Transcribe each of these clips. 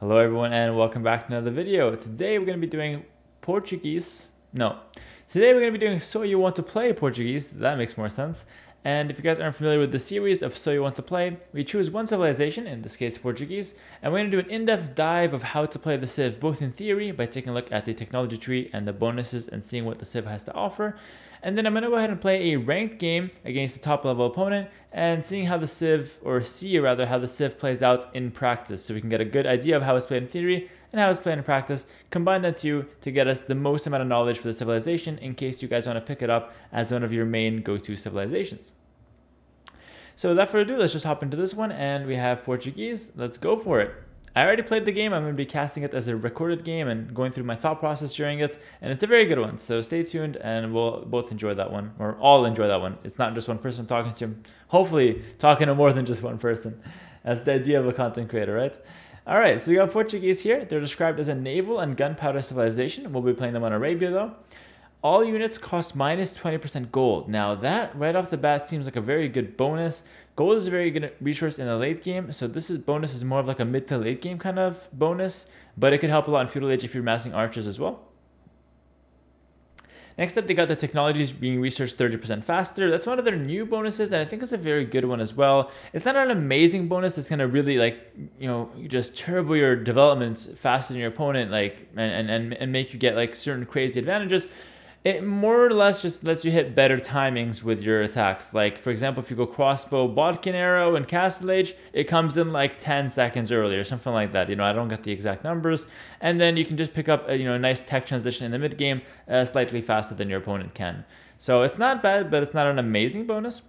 Hello everyone and welcome back to another video. Today we're going to be doing today we're going to be doing So You Want to Play Portuguese, that makes more sense. And if you guys aren't familiar with the series of So You Want to Play, we choose one civilization, in this case Portuguese, and we're going to do an in-depth dive of how to play the Civ, both in theory by taking a look at the technology tree and the bonuses and seeing what the Civ has to offer. And then I'm going to go ahead and play a ranked game against a top level opponent and seeing how the Civ, or see rather, how the Civ plays out in practice, so we can get a good idea of how it's played in theory and how it's played in practice, combine that two to get us the most amount of knowledge for the civilization in case you guys want to pick it up as one of your main go-to civilizations. So without further ado, let's just hop into this one, and we have Portuguese. Let's go for it. I already played the game. I'm going to be casting it as a recorded game and going through my thought process during it, and it's a very good one, so stay tuned and we'll both enjoy that one, or all enjoy that one. It's not just one person talking to him. Hopefully talking to more than just one person. That's the idea of a content creator, right? All right, so we got Portuguese here. They're described as a naval and gunpowder civilization. We'll be playing them on Arabia though. All units cost minus 20% gold. Now that right off the bat seems like a very good bonus. Gold is a very good resource in the late game, so this bonus is more of like a mid to late game kind of bonus, but it could help a lot in Feudal Age if you're massing archers as well. Next up, they got the technologies being researched 30% faster. That's one of their new bonuses, and I think it's a very good one as well. It's not an amazing bonus that's going to really, like, you know, just turbo your developments faster than your opponent, like, and make you get like certain crazy advantages. It more or less just lets you hit better timings with your attacks. Like, for example, if you go crossbow, Bodkin arrow, and Castle Age, it comes in like 10 seconds earlier, something like that. You know, I don't get the exact numbers. And then you can just pick up a, you know, nice tech transition in the mid game slightly faster than your opponent can. So it's not bad, but it's not an amazing bonus.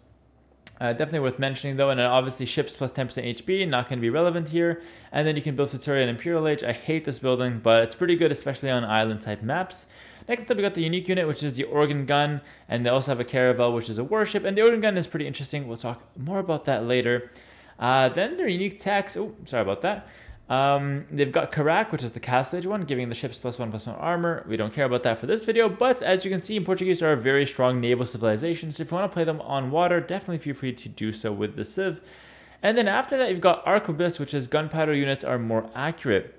Definitely worth mentioning though, and obviously ships plus 10% HP, not going to be relevant here. And then you can build Sotiria and Imperial Age. I hate this building, but it's pretty good, especially on island type maps. Next up, we got the unique unit, which is the organ gun, and they also have a caravel, which is a warship, and the organ gun is pretty interesting. We'll talk more about that later. Then their unique tax, oh, sorry about that. They've got Karak, which is the Castle Age one, giving the ships +1/+1 armor. We don't care about that for this video, but as you can see, Portuguese are a very strong naval civilization, so if you want to play them on water, definitely feel free to do so with the Civ. And then after that, you've got Arquebus, which is gunpowder units are more accurate.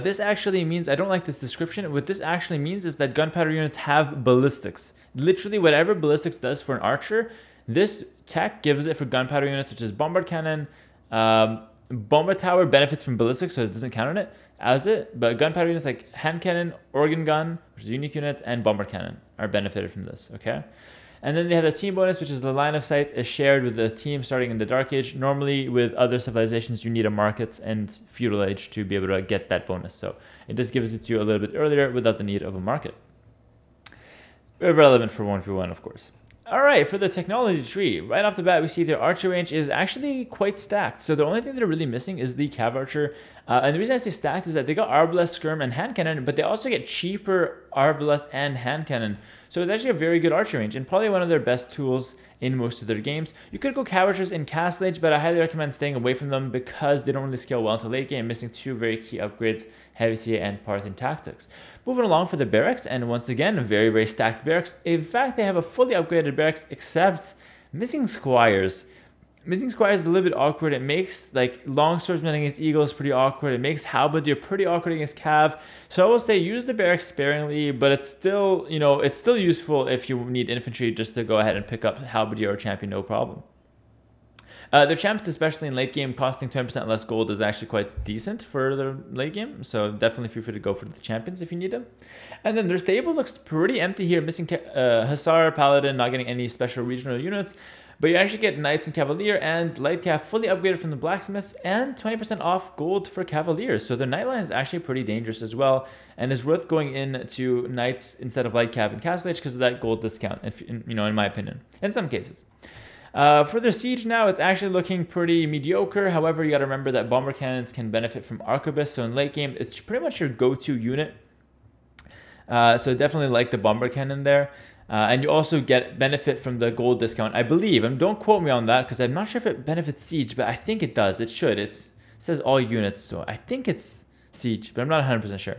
This actually means, I don't like this description, what this actually means is that gunpowder units have ballistics. Literally whatever ballistics does for an archer, this tech gives it for gunpowder units, which is bombard cannon. Bomber tower benefits from ballistics, so it doesn't count on it as it, but gunpowder units like hand cannon, organ gun, which is a unique unit, and bomber cannon are benefited from this, okay? And then they have the team bonus, which is the line of sight is shared with the team starting in the Dark Age. Normally with other civilizations, you need a market and Feudal Age to be able to get that bonus. So it just gives it to you a little bit earlier without the need of a market. Irrelevant for 1v1, of course. All right, for the technology tree, right off the bat, we see their archer range is actually quite stacked. So the only thing they're really missing is the Cav Archer. And the reason I say stacked is that they got Arbalest, Skirm, and hand cannon, but they also get cheaper Arbalest and hand cannon. So it's actually a very good archer range and probably one of their best tools in most of their games. You could go Cav Archers in Castle Age, but I highly recommend staying away from them because they don't really scale well into late game, missing two very key upgrades, Heavy and Parthian Tactics. Moving along for the barracks, and once again, a very, very stacked barracks. In fact, they have a fully upgraded barracks, except missing squires. Missing squires is a little bit awkward. It makes like long swordsmen against eagles pretty awkward. It makes halberdier pretty awkward against cav. So I will say use the barracks sparingly, but it's still, you know, it's still useful if you need infantry just to go ahead and pick up halberdier or champion, no problem. Their champs, especially in late game, costing 20% less gold is actually quite decent for the late game. So definitely feel free to go for the champions if you need them. And then their stable looks pretty empty here. Missing Hussar, Paladin, not getting any special regional units. But you actually get Knights and Cavalier and Light Cab fully upgraded from the Blacksmith and 20% off gold for Cavaliers. So the Nightline is actually pretty dangerous as well and is worth going in to Knights instead of Light Cab and Castle Age because of that gold discount, if, you know, in my opinion, in some cases. For their siege now, it's actually looking pretty mediocre. However, you got to remember that bomber cannons can benefit from Arquebus. So in late game, it's pretty much your go-to unit. So definitely like the bomber cannon there. And you also get benefit from the gold discount, I believe. And don't quote me on that because I'm not sure if it benefits siege, but I think it does. It should. It says all units, so I think it's siege, but I'm not 100% sure.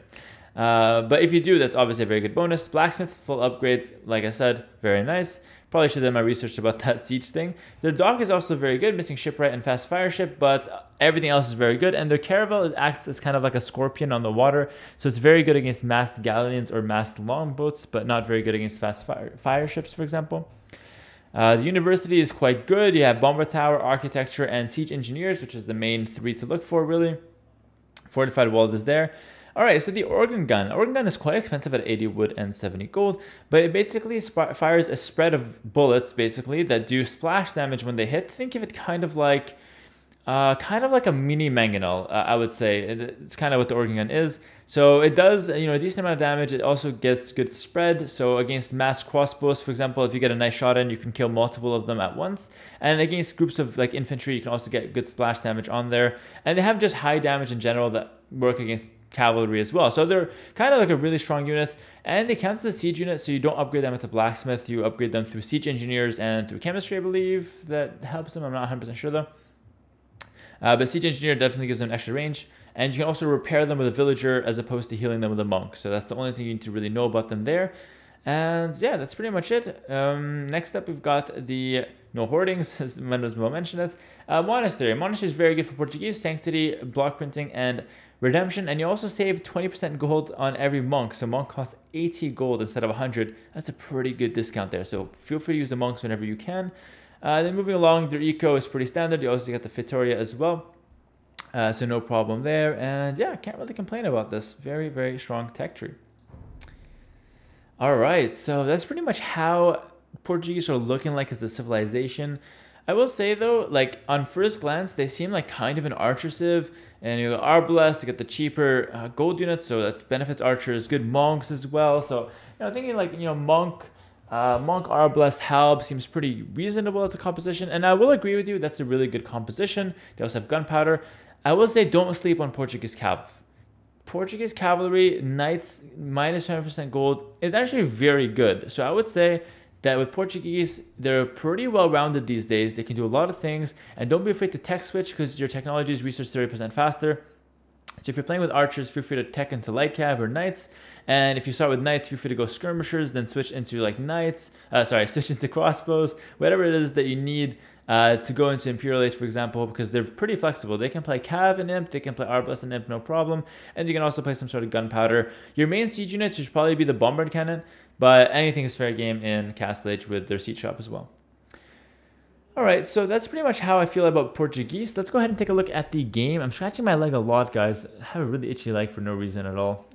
But if you do, that's obviously a very good bonus. Blacksmith, full upgrades, like I said, very nice. Probably should have done my research about that siege thing. Their dock is also very good, missing shipwright and fast fire ship, but everything else is very good. And their caravel acts as kind of like a scorpion on the water, so it's very good against massed galleons or massed longboats, but not very good against fast fire ships, for example. The university is quite good. You have bomber tower, architecture, and siege engineers, which is the main three to look for, really. Fortified world is there. All right, so the organ gun. Organ gun is quite expensive at 80 wood and 70 gold, but it basically fires a spread of bullets, basically, that do splash damage when they hit. Think of it kind of like a mini mangonel, I would say. It's kind of what the organ gun is. So it does, you know, a decent amount of damage. It also gets good spread. So against mass crossbows, for example, if you get a nice shot in, you can kill multiple of them at once. And against groups of like infantry, you can also get good splash damage on there. And they have just high damage in general that work against cavalry as well. So they're kind of like a really strong unit, and they count as a siege unit, so you don't upgrade them into blacksmith. You upgrade them through siege engineers and through chemistry, I believe. That helps them. I'm not 100% sure though. But siege engineer definitely gives them extra range, and you can also repair them with a villager as opposed to healing them with a monk. So that's the only thing you need to really know about them there. And yeah, that's pretty much it. Next up, we've got the no hoardings, as Mendozmo mentioned it. Monastery. Monastery is very good for Portuguese, sanctity, block printing, and redemption. And you also save 20% gold on every monk. So monk costs 80 gold instead of 100. That's a pretty good discount there. So feel free to use the monks whenever you can. Then moving along, their eco is pretty standard. You also get the Fitoria as well. So no problem there. And yeah, can't really complain about this. Very, very strong tech tree. All right, so that's pretty much how Portuguese are looking like as a civilization. I will say though, like on first glance, they seem like kind of an archer civ, and you got Arbalest to get the cheaper gold units, so that benefits archers. Good monks as well. So you know, thinking like, you know, monk Arbalest Halb seems pretty reasonable as a composition, and I will agree with you, that's a really good composition. They also have gunpowder. I will say don't sleep on Portuguese cav. Portuguese cavalry, knights, minus 100% gold is actually very good. So I would say that with Portuguese, they're pretty well-rounded these days. They can do a lot of things. And don't be afraid to tech switch because your technology is researched 30% faster. So if you're playing with archers, feel free to tech into light cab or knights. And if you start with knights, feel free to go skirmishers, then switch into like knights. Switch into crossbows, whatever it is that you need to go into Imperial Age, for example, because they're pretty flexible. They can play cav and imp, they can play Arbalest and imp, no problem. And you can also play some sort of gunpowder. Your main siege units should probably be the bombard cannon, but anything is fair game in Castle Age with their siege shop as well. All right, so that's pretty much how I feel about Portuguese. Let's go ahead and take a look at the game. I'm scratching my leg a lot, guys. I have a really itchy leg for no reason at all.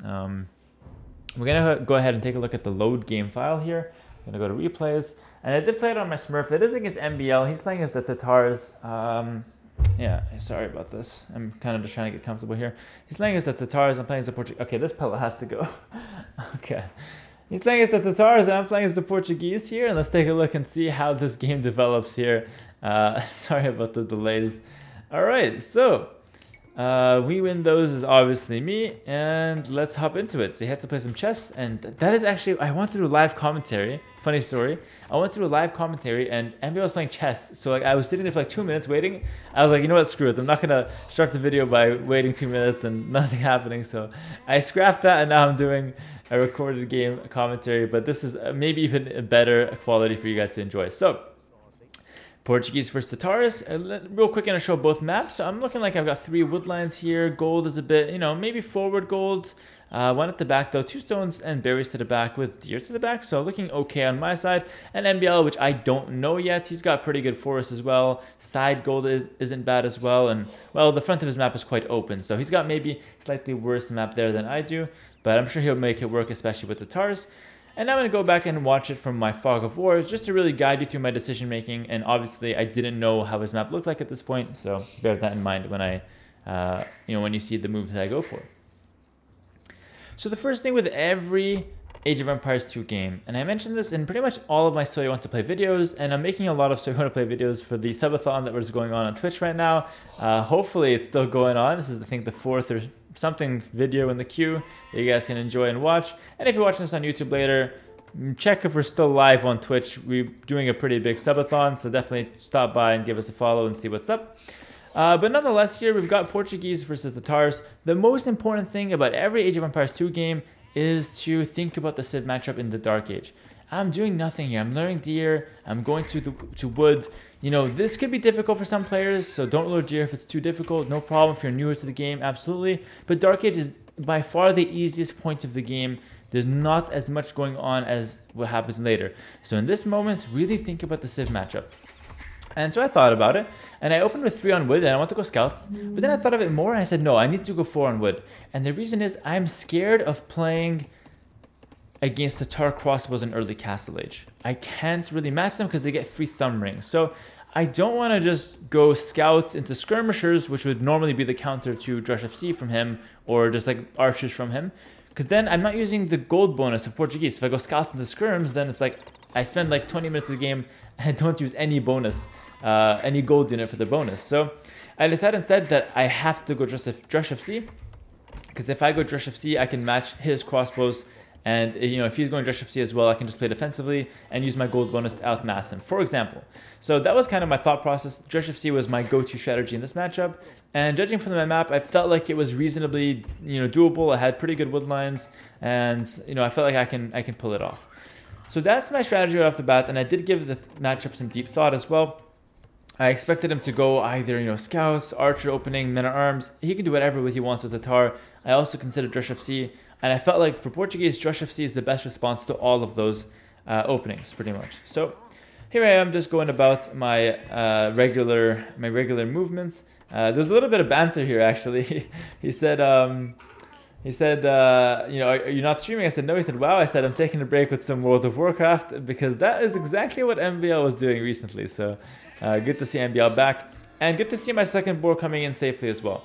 We're going to go ahead and take a look at the load game file here. I'm going to go to replays. And I did play it on my Smurf. It is against MBL. He's playing as the Tatars. Yeah, sorry about this. I'm kind of just trying to get comfortable here. He's playing as the Tatars. I'm playing as the Portuguese. Okay, this pillow has to go. Okay. He's playing as the Tatars, and I'm playing as the Portuguese here, and let's take a look and see how this game develops here. Sorry about the delays. All right, so we win those is obviously me, and let's hop into it. So you have to play some chess, and that is actually, I want to do live commentary. Funny story. I went through a live commentary and MBL was playing chess. So like I was sitting there for like 2 minutes waiting. I was like, you know what, screw it. I'm not going to start the video by waiting 2 minutes and nothing happening. So I scrapped that and now I'm doing a recorded game commentary. But this is maybe even a better quality for you guys to enjoy. So Portuguese versus Tatars. Real quick, I'm going to show both maps. So I'm looking like I've got 3 wood lines here. Gold is a bit, you know, maybe forward gold. One at the back though, 2 stones and berries to the back with deer to the back, so looking okay on my side. And MBL, which I don't know yet, he's got pretty good forests as well. Side gold isn't bad as well, and well, the front of his map is quite open, so he's got maybe slightly worse map there than I do, but I'm sure he'll make it work, especially with the Tatars. And I'm going to go back and watch it from my Fog of War just to really guide you through my decision making, and obviously I didn't know how his map looked like at this point, so bear that in mind when I, you know, when you see the moves that I go for. So the first thing with every Age of Empires 2 game, and I mentioned this in pretty much all of my So You Want to Play videos, and I'm making a lot of So You Want to Play videos for the subathon that was going on Twitch right now. Hopefully it's still going on. This is, I think, the 4th or something video in the queue that you guys can enjoy and watch. And if you're watching this on YouTube later, check if we're still live on Twitch. We're doing a pretty big subathon, so definitely stop by and give us a follow and see what's up. But nonetheless, here we've got Portuguese versus Tatars. The most important thing about every Age of Empires 2 game is to think about the Civ matchup in the Dark Age. I'm doing nothing here. I'm luring deer. I'm going to wood. You know, this could be difficult for some players, so don't lure deer if it's too difficult. No problem if you're newer to the game, absolutely. But Dark Age is by far the easiest point of the game. There's not as much going on as what happens later. So in this moment, really think about the Civ matchup. And so I thought about it, and I opened with 3 on wood, and I want to go scouts. But then I thought of it more, and I said, no, I need to go 4 on wood. And the reason is I'm scared of playing against the Tatar crossbows in early Castle Age. I can't really match them because they get free thumb rings. So I don't want to just go scouts into skirmishers, which would normally be the counter to Drush FC from him, or just like archers from him. Because then I'm not using the gold bonus of Portuguese. If I go scouts into skirms, then it's like I spend like 20 minutes of the game and don't use any bonus, any gold unit for the bonus. So I decided instead that I have to go Drush FC, because if I go Drush FC, I can match his crossbows. And, you know, if he's going Drush FC as well, I can just play defensively and use my gold bonus to outmass him, for example. So that was kind of my thought process. Drush FC was my go-to strategy in this matchup. And judging from my map, I felt like it was reasonably, you know, doable. I had pretty good wood lines and, you know, I felt like I can pull it off. So that's my strategy right off the bat. And I did give the matchup some deep thought as well. I expected him to go either, you know, scouts, archer opening, men at arms. He can do whatever he wants with Tatar. I also considered Drush FC. And I felt like for Portuguese, Drush FC is the best response to all of those openings, pretty much. So here I am, just going about my regular movements. There's a little bit of banter here, actually. He said, you know, are you not streaming? I said, no. He said, wow. I said, I'm taking a break with some World of Warcraft, because that is exactly what MBL was doing recently. So good to see MBL back, and good to see my second boar coming in safely as well.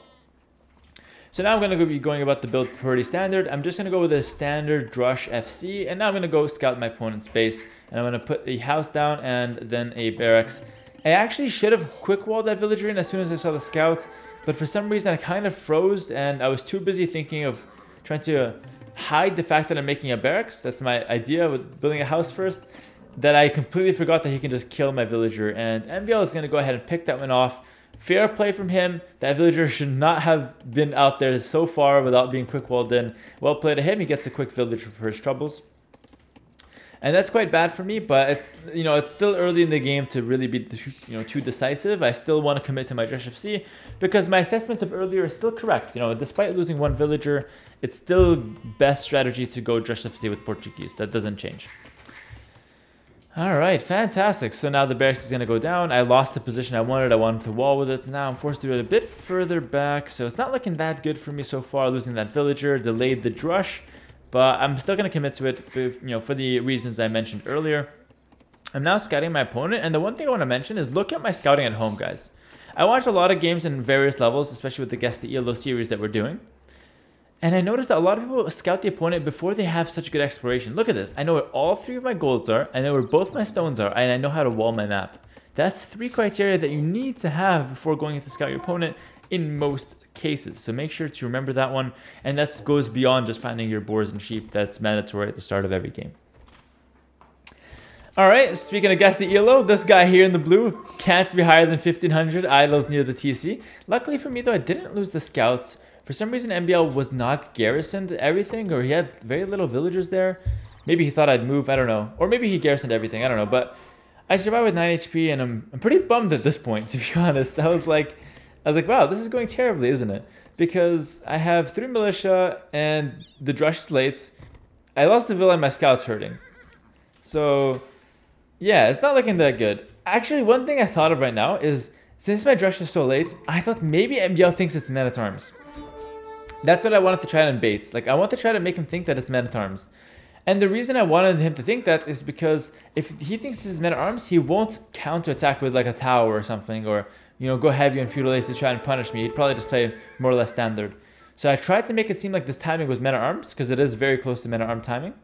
So now I'm going to be going about the build pretty standard. I'm just going to go with a standard Drush FC, and now I'm going to go scout my opponent's base, and I'm going to put a house down and then a barracks. I actually should have quick walled that villager in as soon as I saw the scouts, but for some reason I kind of froze and I was too busy thinking of trying to hide the fact that I'm making a barracks. That's my idea with building a house first, that I completely forgot that he can just kill my villager, and MBL is going to go ahead and pick that one off. Fair play from him. That villager should not have been out there so far without being quick walled in. Well played to him. He gets a quick villager for his troubles. And that's quite bad for me, but it's, you know, it's still early in the game to really be, you know, too decisive. I still want to commit to my Drush FC because my assessment of earlier is still correct. You know, despite losing one villager, it's still best strategy to go Drush FC with Portuguese. That doesn't change. All right, fantastic. So now the barracks is going to go down. I lost the position I wanted. I wanted to wall with it. So now I'm forced to do it a bit further back. So it's not looking that good for me so far. Losing that villager delayed the Drush, but I'm still going to commit to it, you know, for the reasons I mentioned earlier. I'm now scouting my opponent, and the one thing I want to mention is look at my scouting at home, guys. I watched a lot of games in various levels, especially with the Guess the ELO series that we're doing. And I noticed that a lot of people scout the opponent before they have such good exploration. Look at this. I know where all 3 of my golds are. I know where both my stones are. And I know how to wall my map. That's 3 criteria that you need to have before going to scout your opponent in most cases. So make sure to remember that one. And that goes beyond just finding your boars and sheep. That's mandatory at the start of every game. All right, speaking of Guess the ELO, this guy here in the blue can't be higher than 1500. Idles near the TC. Luckily for me, though, I didn't lose the scouts. For some reason, MBL was not garrisoned everything, or he had very little villagers there. Maybe he thought I'd move, I don't know. Or maybe he garrisoned everything, I don't know. But I survived with 9 HP, and I'm pretty bummed at this point, to be honest. I was like, wow, this is going terribly, isn't it? Because I have 3 militia, and the Drush is late. I lost the villa, and my scout's hurting. So, yeah, it's not looking that good. Actually, one thing I thought of right now is, since my Drush is so late, I thought maybe MBL thinks it's Man at Arms. That's what I wanted to try on baits. Like, I want to try to make him think that it's Man at Arms. And the reason I wanted him to think that is because if he thinks this is Man at Arms, he won't counterattack with, like, a tower or something, or, you know, go heavy on Feudal Age to try and punish me. He'd probably just play more or less standard. So I tried to make it seem like this timing was Man at Arms, because it is very close to Man at Arms timing.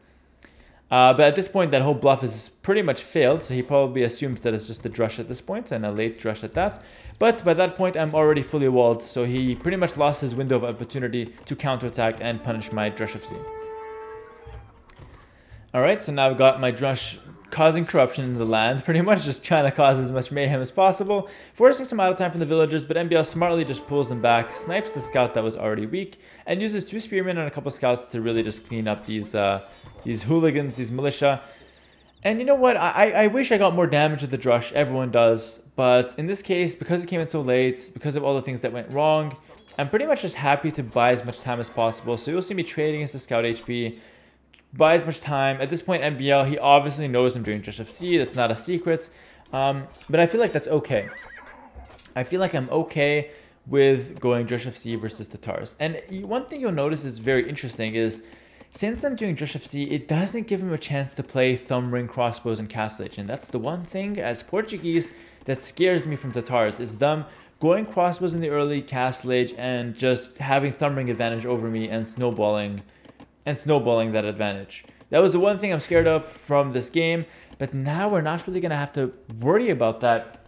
But at this point, that whole bluff is pretty much failed, so he probably assumes that it's just the Drush at this point, and a late Drush at that. But by that point, I'm already fully walled, so he pretty much lost his window of opportunity to counterattack and punish my Drush FC. Alright, so now I've got my Drush causing corruption in the land, pretty much just trying to cause as much mayhem as possible, forcing some idle time from the villagers, but MBL smartly just pulls them back, snipes the scout that was already weak, and uses 2 spearmen and a couple scouts to really just clean up these hooligans, these militia. And you know what? I wish I got more damage at the Drush. Everyone does. But in this case, because it came in so late, because of all the things that went wrong, I'm pretty much just happy to buy as much time as possible. So you'll see me trading against the Scout HP. Buy as much time. At this point, MBL, he obviously knows I'm doing Drush FC. That's not a secret. But I feel like that's okay. I feel like I'm okay with going Drush FC versus Tatars. And one thing you'll notice is very interesting is, since I'm doing Drush FC, it doesn't give him a chance to play Thumb Ring Crossbows and Castle Age. And that's the one thing as Portuguese that scares me from Tatars, is them going crossbows in the early, Castle Age, and just having Thumb Ring advantage over me and snowballing that advantage. That was the one thing I'm scared of from this game, but now we're not really going to have to worry about that.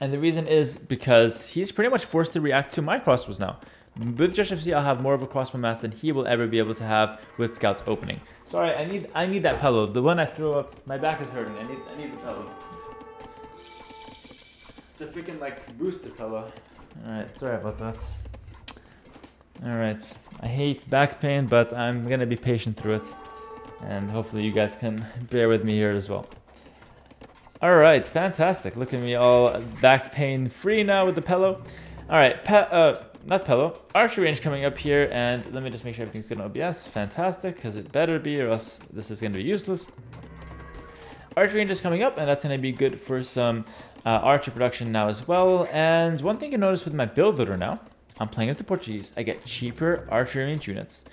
And the reason is because he's pretty much forced to react to my crossbows now. With Drush FC, I'll have more of a crossbow mass than he will ever be able to have with Scout's opening. Sorry, I need that pillow. The one I threw up. My back is hurting. I need the pillow. It's a freaking like booster pillow. Alright, sorry about that. Alright. I hate back pain, but I'm gonna be patient through it. And hopefully you guys can bear with me here as well. Alright, fantastic. Look at me all back pain free now with the pillow. Alright, archery range coming up here, and let me just make sure everything's good on OBS. Fantastic, because it better be, or else this is going to be useless. Archery range is coming up, and that's going to be good for some archer production now as well. And one thing you notice with my build order now, I'm playing as the Portuguese. I get cheaper archery range units.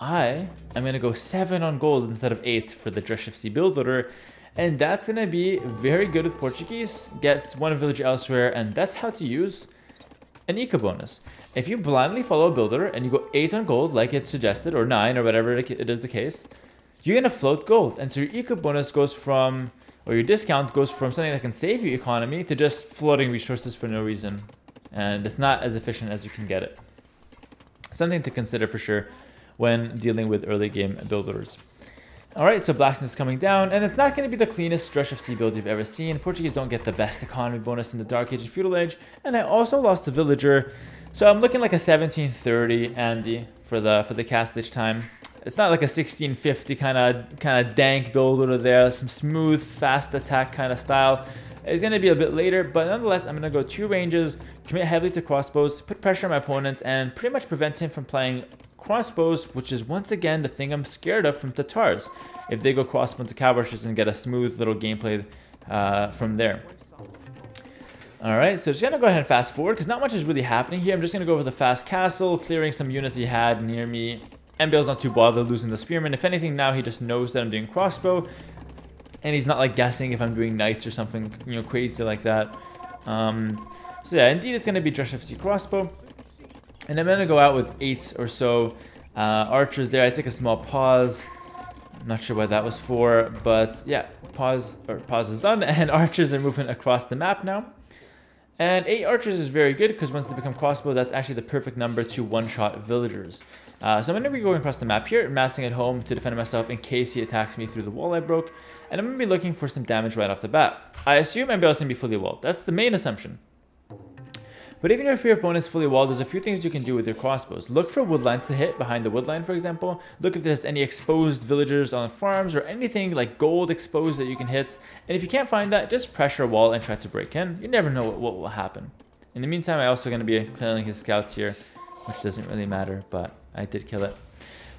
I am going to go 7 on gold instead of 8 for the Drush FC build order. And that's going to be very good with Portuguese. Get one village elsewhere, and that's how to use an eco bonus. If you blindly follow a builder and you go 8 on gold like it's suggested, or 9 or whatever it is the case, you're going to float gold. And so your eco bonus goes from, or your discount goes from something that can save you economy to just floating resources for no reason. And it's not as efficient as you can get it. Something to consider for sure when dealing with early game builders. Alright, so Blacksmith's coming down, and it's not going to be the cleanest Drush FC build you've ever seen. Portuguese don't get the best economy bonus in the Dark Age and Feudal Age, and I also lost the villager, so I'm looking like a 1730 Andy for the Castle Age time. It's not like a 1650 kind of dank build over there, some smooth, fast attack kind of style. It's going to be a bit later, but nonetheless, I'm going to go 2 ranges, commit heavily to crossbows, put pressure on my opponent, and pretty much prevent him from playing crossbows, which is once again the thing I'm scared of from Tatars. If they go crossbow to Cav Archers and get a smooth little gameplay from there. Alright, so just gonna go ahead and fast forward because not much is really happening here. I'm just gonna go over the fast castle, clearing some units he had near me. MBL's not too bothered losing the spearman. If anything, now he just knows that I'm doing crossbow, and he's not like guessing if I'm doing knights or something, you know, crazy like that. So yeah, indeed it's gonna be Drush FC crossbow. And I'm going to go out with 8 or so archers there. I take a small pause. I'm not sure what that was for, but yeah, pause is done. And archers are moving across the map now. And 8 archers is very good because once they become crossbow, that's actually the perfect number to one-shot villagers. So I'm going to be going across the map here, massing at home to defend myself in case he attacks me through the wall I broke. And I'm going to be looking for some damage right off the bat. I assume MBL is going to be fully walled. That's the main assumption. But even if your opponent is fully walled, there's a few things you can do with your crossbows. Look for woodlines to hit behind the woodline, for example. Look if there's any exposed villagers on farms or anything like gold exposed that you can hit. And if you can't find that, just pressure a wall and try to break in. You never know what will happen. In the meantime, I'm also going to be killing his scouts here, which doesn't really matter, but I did kill it.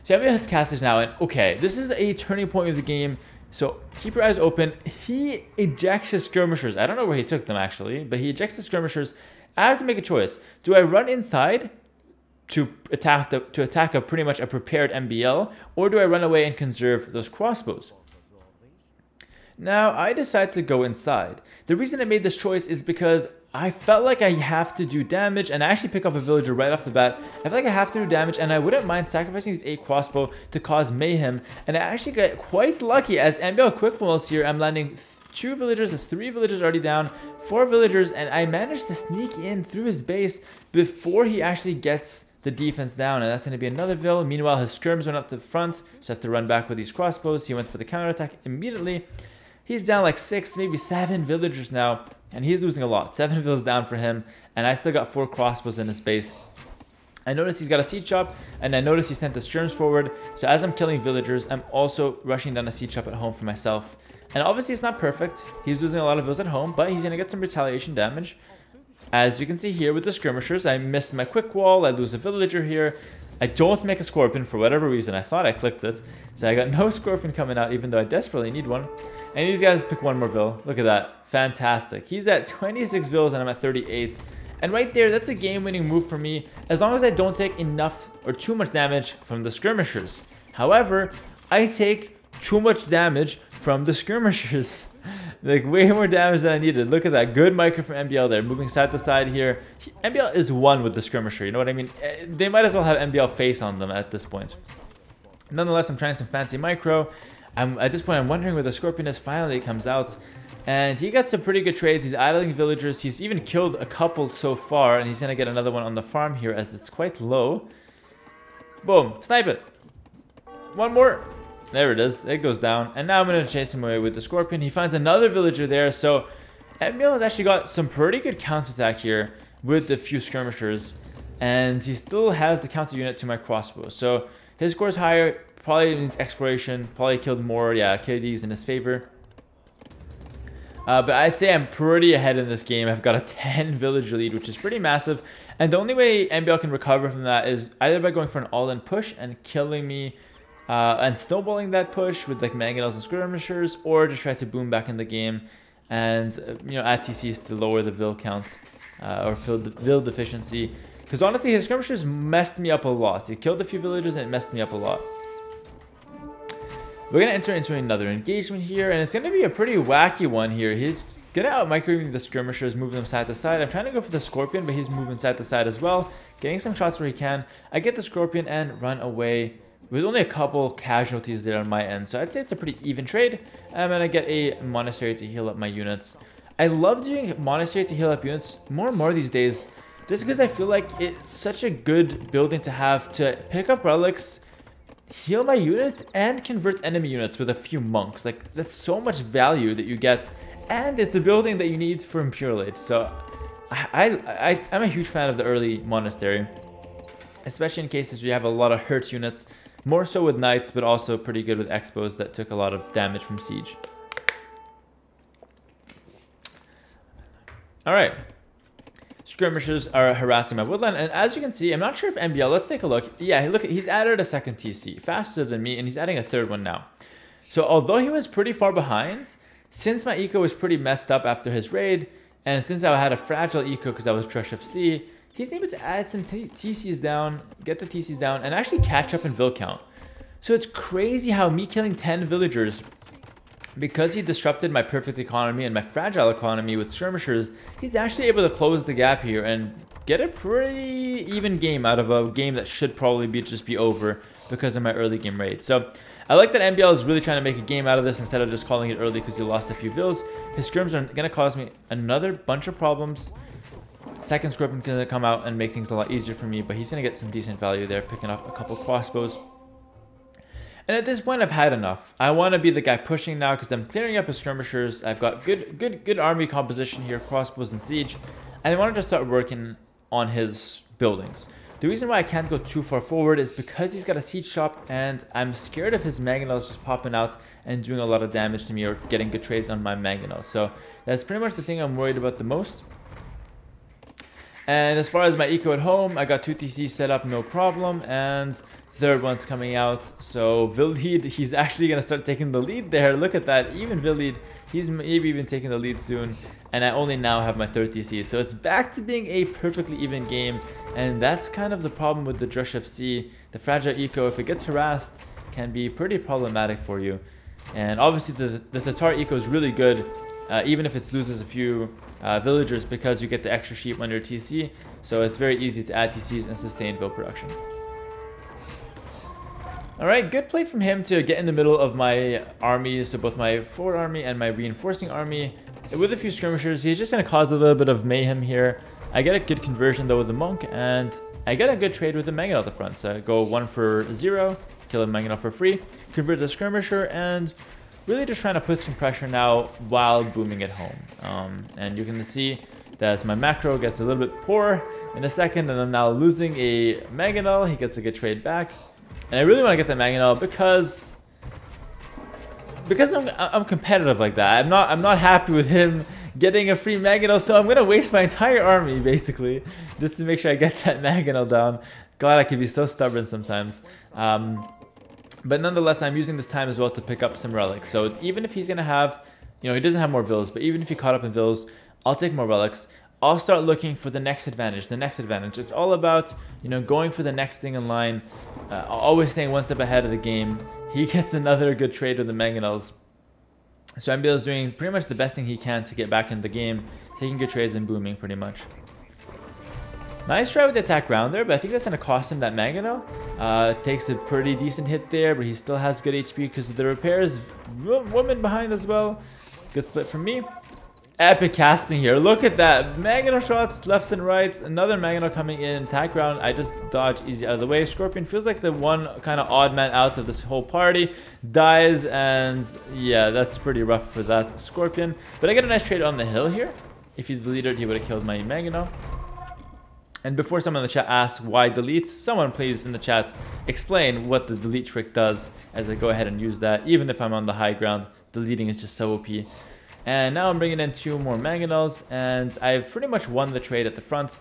So I'm going to hit Castle Age now, and okay, this is a turning point of the game. So keep your eyes open. He ejects his skirmishers. I don't know where he took them actually, but he ejects his skirmishers. I have to make a choice. Do I run inside to attack a pretty much a prepared MBL, or do I run away and conserve those crossbows? Now, I decide to go inside. The reason I made this choice is because I felt like I have to do damage, and I actually pick up a villager right off the bat. I feel like I have to do damage, and I wouldn't mind sacrificing these 8 crossbow to cause mayhem, and I actually got quite lucky as MBL quick balls here. I'm landing 2 villagers, there's 3 villagers already down, 4 villagers, and I managed to sneak in through his base before he actually gets the defense down, and that's going to be another vill. Meanwhile, his skirms went up to the front, so I have to run back with these crossbows. He went for the counterattack immediately. He's down like 6, maybe 7 villagers now, and he's losing a lot. 7 vills down for him, and I still got 4 crossbows in his base. I notice he's got a siege shop, and I notice he sent the skirms forward, so as I'm killing villagers, I'm also rushing down a siege shop at home for myself. And obviously it's not perfect. He's losing a lot of those at home, but he's going to get some retaliation damage. As you can see here with the skirmishers, I missed my quick wall. I lose a villager here. I don't make a scorpion for whatever reason. I thought I clicked it. So I got no scorpion coming out, even though I desperately need one. And these guys pick one more bill. Look at that. Fantastic. He's at 26 bills and I'm at 38. And right there, that's a game-winning move for me, as long as I don't take enough or too much damage from the skirmishers. However, I take too much damage from the skirmishers. Like, way more damage than I needed. Look at that. Good micro from MBL there, moving side to side here. MBL is one with the skirmisher, you know what I mean? They might as well have MBL face on them at this point. Nonetheless, I'm trying some fancy micro. At this point, I'm wondering where the scorpion is. Finally comes out. And he got some pretty good trades. He's idling villagers. He's even killed a couple so far. And he's going to get another one on the farm here, as it's quite low. Boom. Snipe it. One more. There it is. It goes down. And now I'm going to chase him away with the scorpion. He finds another villager there. So MBL has actually got some pretty good counterattack here with the few skirmishers. And he still has the counter unit to my crossbow. So his score is higher. Probably needs exploration. Probably killed more. Yeah, KD's in his favor. But I'd say I'm pretty ahead in this game. I've got a 10 villager lead, which is pretty massive. And the only way MBL can recover from that is either by going for an all-in push and killing me, and snowballing that push with like mangonels and skirmishers, or just try to boom back in the game and add TCs to lower the vill count or vill deficiency. Because honestly, his skirmishers messed me up a lot. He killed a few villagers and it messed me up a lot. We're going to enter into another engagement here, and it's going to be a pretty wacky one here. He's going to out-microwave the skirmishers, move them side to side. I'm trying to go for the scorpion, but he's moving side to side as well, getting some shots where he can. I get the scorpion and run away with only a couple casualties there on my end. So I'd say it's a pretty even trade. I'm going to get a monastery to heal up my units. I love doing monastery to heal up units more and more these days, just because I feel like it's such a good building to have, to pick up relics, heal my units, and convert enemy units with a few monks. Like, that's so much value that you get, and it's a building that you need for Imperial Age. So I'm a huge fan of the early monastery, especially in cases where you have a lot of hurt units. More so with knights, but also pretty good with expos that took a lot of damage from siege. Alright. Skirmishers are harassing my woodland. And as you can see, I'm not sure if MBL... Let's take a look. Yeah, look, he's added a second TC faster than me, and he's adding a third one now. So although he was pretty far behind, since my eco was pretty messed up after his raid, and since I had a fragile eco because I was Drush FC... he's able to add some TCs down, get the TCs down, and actually catch up in vill count. So it's crazy how me killing 10 villagers, because he disrupted my perfect economy and my fragile economy with skirmishers, he's actually able to close the gap here and get a pretty even game out of a game that should probably be just be over because of my early game raid. So I like that MBL is really trying to make a game out of this instead of just calling it early because he lost a few vills. His skirms are going to cause me another bunch of problems. Second scorpion going to come out and make things a lot easier for me, but he's going to get some decent value there, picking off a couple crossbows. And at this point, I've had enough. I want to be the guy pushing now because I'm clearing up his skirmishers. I've got good army composition here, crossbows and siege. And I want to just start working on his buildings. The reason why I can't go too far forward is because he's got a siege shop, and I'm scared of his mangonels just popping out and doing a lot of damage to me or getting good trades on my mangonels. So that's pretty much the thing I'm worried about the most. And as far as my eco at home, I got 2 TCs set up, no problem. And third one's coming out. So Vill Lead, he's actually going to start taking the lead there. Look at that. Even Vill Lead, he's maybe even taking the lead soon. And I only now have my third TC. So it's back to being a perfectly even game. And that's kind of the problem with the Drush FC. The fragile eco, if it gets harassed, can be pretty problematic for you. And obviously the Tatar eco is really good, even if it loses a few villagers, because you get the extra sheep on your TC, so it's very easy to add TCs and sustain vill production. Alright, good play from him to get in the middle of my armies, so both my forward army and my reinforcing army. With a few skirmishers, he's just going to cause a little bit of mayhem here. I get a good conversion though with the monk, and I get a good trade with the mangonel at the front, so I go 1 for 0, kill a mangonel for free, convert the skirmisher, and really just trying to put some pressure now while booming at home. And you can see that my macro gets a little bit poor in a second, and I'm now losing a mangonel. He gets a good trade back. And I really want to get that mangonel because because I'm competitive like that, I'm not happy with him getting a free mangonel, so I'm going to waste my entire army, basically, just to make sure I get that mangonel down. God, I can be so stubborn sometimes. But nonetheless, I'm using this time as well to pick up some relics. So even if he's going to have, you know, he doesn't have more villas, but even if he caught up in villas, I'll take more relics. I'll start looking for the next advantage, the next advantage. It's all about, you know, going for the next thing in line, always staying one step ahead of the game. He gets another good trade with the mangonels. So MBL is doing pretty much the best thing he can to get back in the game, taking good trades and booming pretty much. Nice try with the attack round there, but I think that's going to cost him that mangonel. Takes a pretty decent hit there, but he still has good HP because of the repairs. Woman behind as well. Good split from me. Epic casting here. Look at that. Mangonel shots left and right. Another mangonel coming in. Attack round. I just dodge easy out of the way. Scorpion feels like the one kind of odd man out of this whole party. Dies, and yeah, that's pretty rough for that Scorpion. But I get a nice trade on the hill here. If he deleted, he would have killed my mangonel. And before someone in the chat asks why delete, someone please in the chat explain what the delete trick does as I go ahead and use that. Even if I'm on the high ground, deleting is just so OP. And now I'm bringing in two more mangonels, and I've pretty much won the trade at the front.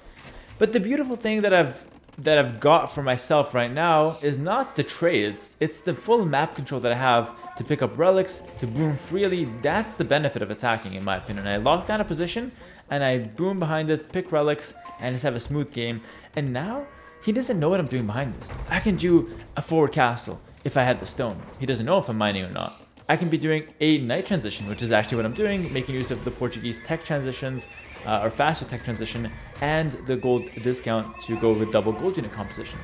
But the beautiful thing that I've got for myself right now is not the trades. It's the full map control that I have to pick up relics, to boom freely. That's the benefit of attacking, in my opinion. I lock down a position, and I boom behind it, pick relics, and just have a smooth game. And now, he doesn't know what I'm doing behind this. I can do a forward castle if I had the stone. He doesn't know if I'm mining or not. I can be doing a knight transition, which is actually what I'm doing, making use of the Portuguese tech transitions, or faster tech transition, and the gold discount to go with double gold unit composition.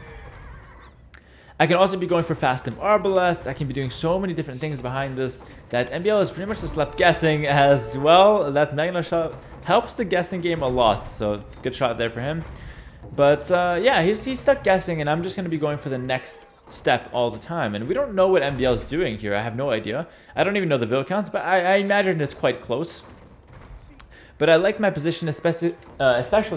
I can also be going for fast and Arbalest. I can be doing so many different things behind this that MBL is pretty much just left guessing as well. That mangonel shot helps the guessing game a lot, so good shot there for him. But yeah, he's stuck guessing, and I'm just going to be going for the next step all the time. And we don't know what MBL is doing here. I have no idea. I don't even know the vill count, but I imagine it's quite close. But I like my position, especially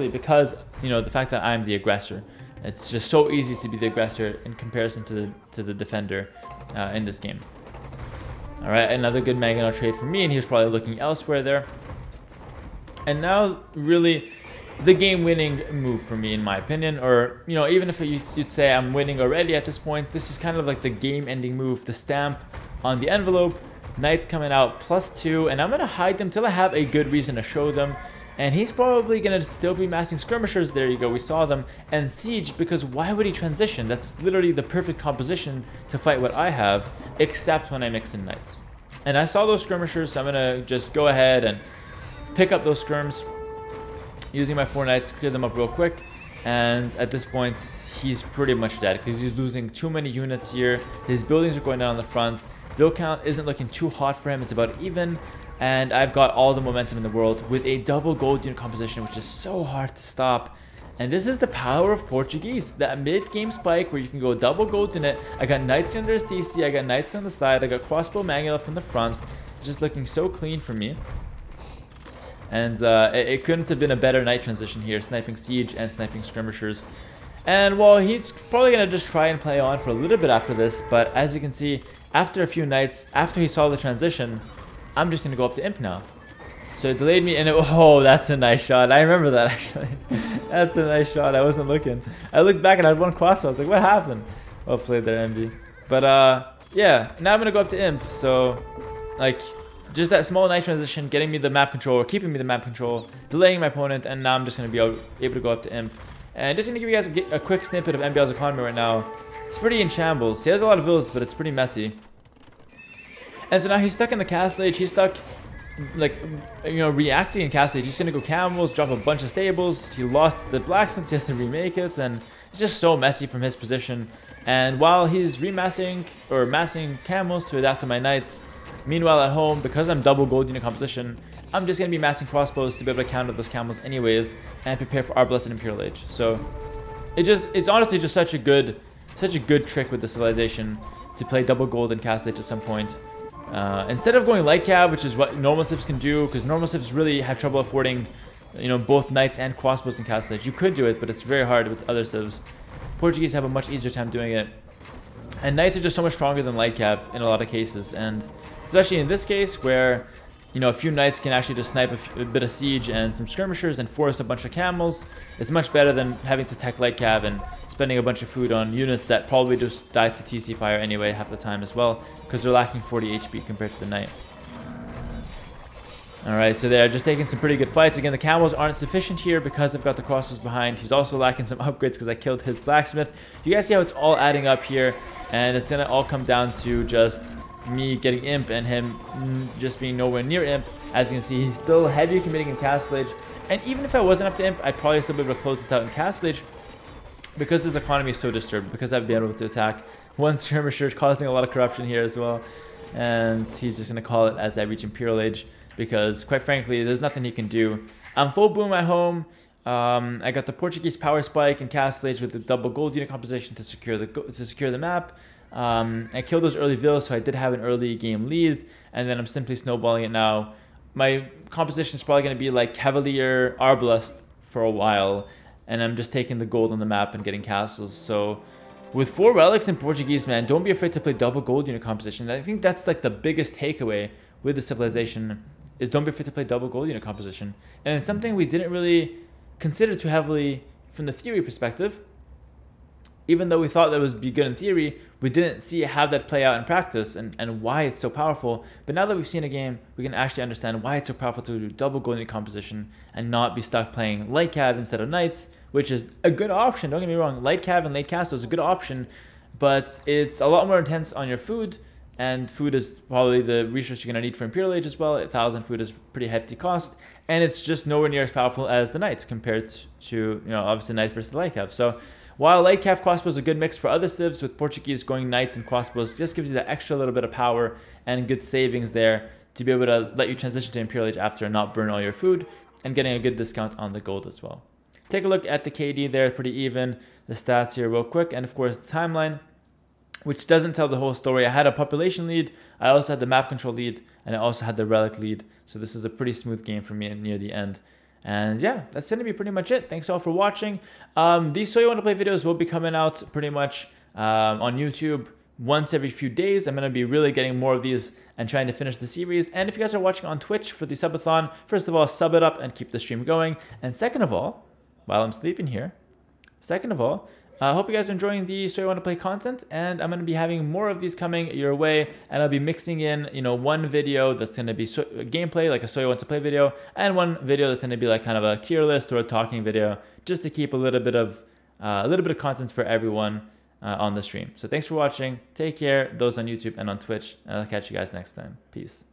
because, you know, the fact that I'm the aggressor. It's just so easy to be the aggressor in comparison to the defender in this game. All right, another good mangonel trade for me, and he was probably looking elsewhere there. And now, really, the game-winning move for me, in my opinion, or, you know, even if you'd say I'm winning already at this point, this is kind of like the game-ending move, the stamp on the envelope, knights coming out +2, and I'm going to hide them till I have a good reason to show them. And he's probably going to still be massing skirmishers. There you go, we saw them. And siege, because why would he transition? That's literally the perfect composition to fight what I have, except when I mix in knights. And I saw those skirmishers, so I'm going to just go ahead and pick up those skirms using my four knights, clear them up real quick. And at this point, he's pretty much dead because he's losing too many units here. His buildings are going down on the front. Vill count isn't looking too hot for him. It's about even. And I've got all the momentum in the world with a double gold unit composition, which is so hard to stop. And this is the power of Portuguese, that mid-game spike where you can go double gold unit. I got knights under his TC, I got knights on the side, I got crossbow mangonel from the front. Just looking so clean for me. And it couldn't have been a better knight transition here, sniping siege and sniping skirmishers. And well, he's probably going to just try and play on for a little bit after this, but as you can see, after a few knights, after he saw the transition, I'm just going to go up to imp now. So it delayed me, and oh, that's a nice shot. I remember that, actually. That's a nice shot. I wasn't looking. I looked back, and I had one crossbow. I was like, what happened? Well played there, MB. But yeah, now I'm going to go up to imp. So, like, just that small knight transition, getting me the map control, or keeping me the map control, delaying my opponent, and now I'm just going to be able to go up to imp. And just going to give you guys a quick snippet of MBL's economy right now. It's pretty in shambles. He has a lot of villas, but it's pretty messy. And so now he's stuck in the Castle Age. He's stuck, like, you know, reacting in Castle Age. He's going to go camels, drop a bunch of stables. He lost the blacksmiths. He has to remake it. And it's just so messy from his position. And while he's remassing or massing camels to adapt to my knights, meanwhile at home, because I'm double gold unit composition, I'm just going to be massing crossbows to be able to counter those camels anyways and prepare for Arbalest and Imperial Age. So it's honestly just such a good trick with the civilization to play double gold in Castle Age at some point. Instead of going light cab, which is what normal civs can do, because normal civs really have trouble affording, you know, both knights and crossbows in Castle Age. You could do it, but it's very hard with other civs. Portuguese have a much easier time doing it. And knights are just so much stronger than light cab in a lot of cases, and especially in this case where, you know, a few knights can actually just snipe a bit of siege and some skirmishers and force a bunch of camels. It's much better than having to tech light cab and spending a bunch of food on units that probably just die to TC fire anyway half the time as well, because they're lacking 40 HP compared to the knight. Alright, so they're just taking some pretty good fights. Again, the camels aren't sufficient here because they've got the crossbows behind. He's also lacking some upgrades because I killed his blacksmith. You guys see how it's all adding up here, and it's going to all come down to just me getting imp and him just being nowhere near imp. As you can see, he's still heavy committing in Castle Age, and even if I wasn't up to imp, I'd probably still be able to close this out in Castle Age because his economy is so disturbed, because I've been able to attack one skirmisher, causing a lot of corruption here as well. And he's just going to call it as I reach Imperial Age, because quite frankly there's nothing he can do. I'm full boom at home. I got the Portuguese power spike in Castle Age with the double gold unit composition to secure the map. I killed those early villas, so I did have an early game lead, and then I'm simply snowballing it now. My composition is probably going to be like Cavalier, Arbalest for a while, and I'm just taking the gold on the map and getting castles. So with 4 relics in Portuguese, man, don't be afraid to play double gold unit composition. I think that's like the biggest takeaway with the civilization, is don't be afraid to play double gold unit composition. And it's something we didn't really consider too heavily from the theory perspective. Even though we thought that would be good in theory, we didn't see how that play out in practice, and why it's so powerful. But now that we've seen a game, we can actually understand why it's so powerful to do double gold unit composition and not be stuck playing light cav instead of knights, which is a good option. Don't get me wrong, light cav and late castle is a good option, but it's a lot more intense on your food. And food is probably the resource you're going to need for Imperial Age as well. 1,000 food is pretty hefty cost. And it's just nowhere near as powerful as the knights compared to, you know, obviously knights versus light calf. So while light calf crossbows is a good mix for other civs, with Portuguese going knights and crossbows just gives you that extra little bit of power and good savings there to be able to let you transition to Imperial Age after and not burn all your food, and getting a good discount on the gold as well. Take a look at the KD there, pretty even. The stats here real quick, and of course the timeline, which doesn't tell the whole story. I had a population lead, I also had the map control lead, and I also had the relic lead. So this is a pretty smooth game for me near the end. And yeah, that's going to be pretty much it. Thanks all for watching. These So You Want to Play videos will be coming out pretty much on YouTube once every few days. I'm going to be really getting more of these and trying to finish the series. And if you guys are watching on Twitch for the subathon, first of all, sub it up and keep the stream going. And second of all, while I'm sleeping here, I hope you guys are enjoying the So You Want to Play content, and I'm going to be having more of these coming your way, and I'll be mixing in, you know, one video that's going to be gameplay, like a So You Want to Play video, and one video that's going to be like kind of a tier list or a talking video, just to keep a little bit of content for everyone on the stream. So thanks for watching. Take care, those on YouTube and on Twitch, and I'll catch you guys next time. Peace.